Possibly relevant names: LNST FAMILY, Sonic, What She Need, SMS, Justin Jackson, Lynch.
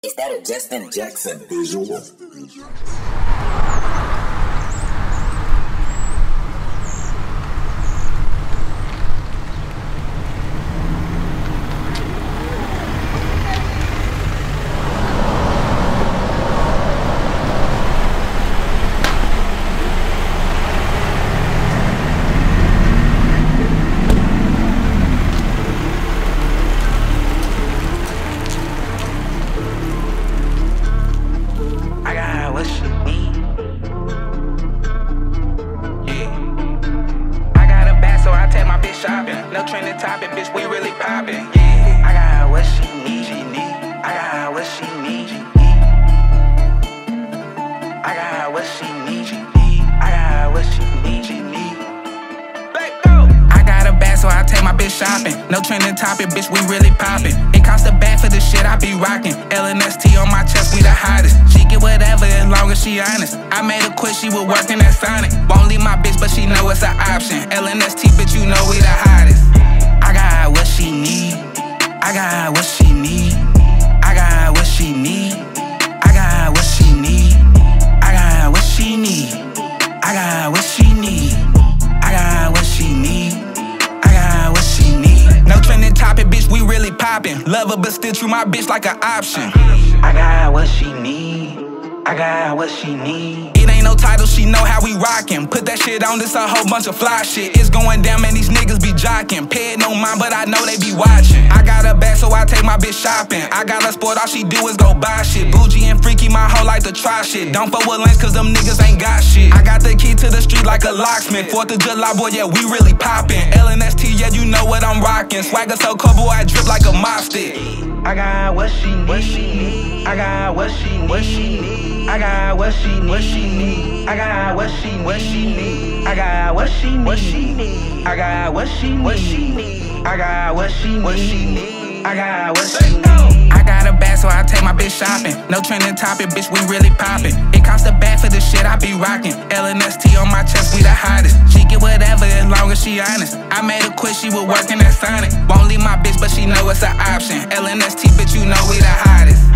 Is that a Justin Jackson visual? Bitch, we really poppin'. It cost a bag for the shit I be rockin'. LNST on my chest, we the hottest. She get whatever as long as she honest. I made her quit, she was working at Sonic. Won't leave my bitch, but she know it's an option. LNST, bitch, you know we the hottest. I got what she need. I got what she need. I got what she need. I got what she need. I got what she need. I got what she need. I got what she need. I got what she need. No trending topic, bitch, we really poppin'. Love her, but still treat my bitch like an option. I got what she need. I got what she need. It ain't no title, she know how we rockin'. Put that shit on, this a whole bunch of fly shit. It's going down, man, these niggas be jockin'. Pay it no mind, but I know they be watchin'. I got her back, so I take my bitch shopping. I got her sport, all she do is go buy shit. Bougie and freaky, my hoe like to try shit. Don't fuck with Lynch, cause them niggas ain't got shit. I got the key to the street like a locksmith. 4th of July, boy, yeah, we really poppin'. LNST, yeah, you know what I'm rockin'. Swagger so cold, boy, I drip like a mop stick. I got what she need. I got what she need. I got what she need. I got what she need. I got what she need. I got what she need. I got what she need. I got what she need. I got a bag, so I take my bitch shopping. No trending topic, bitch, we really poppin'. It cost a bag for the shit I be rockin'. LNST on my chest, we the hottest. She get whatever as long as she honest. I made her quit, she was working at Sonic. Won't leave my bitch, but she know it's an option. LNST, bitch, you know we the hottest.